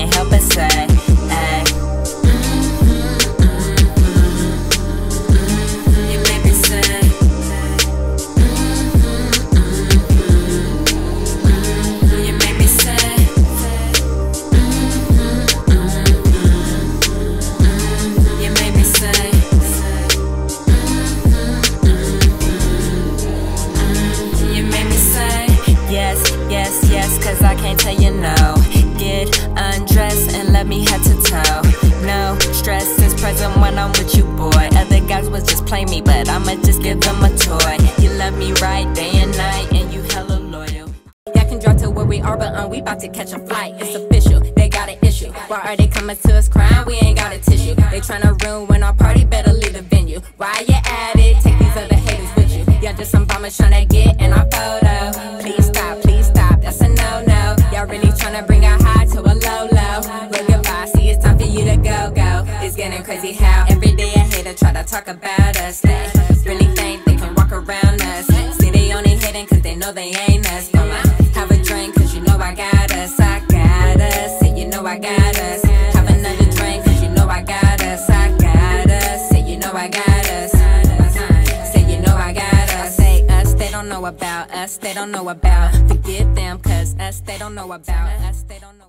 can't help but say, ay. You make me say, you make me say, you make me say, you make me say, yes, yes, yes, 'cause I can't tell you no. Get undressed and let me head to toe. No stress is present when I'm with you, boy. Other guys was just play me, but I'ma just give them a toy. You love me right day and night, and you hella loyal. Y'all can drive to where we are, but we bout to catch a flight. It's official, they got an issue. Why are they coming to us crying? We ain't got a tissue. They tryna ruin our party, better leave the venue. Why you at it? Take these other haters with you. Y'all just some bombers tryna get in our photo. Please stop, that's a no-no. Y'all really tryna bring our high to a low-low. Look goodbye, see it's time for you to go-go. It's getting crazy how every day a hater try to talk about us. They really think they can walk around us. See they only hating 'cause they know they ain't us. Mama, have a drink 'cause you know I got us. I got us, and you know I got us. Have another drink 'cause you know I got us. I got us, and you know I got us. Know about us, they don't know about. Forget them, 'cause us, they don't know about us, they don't know.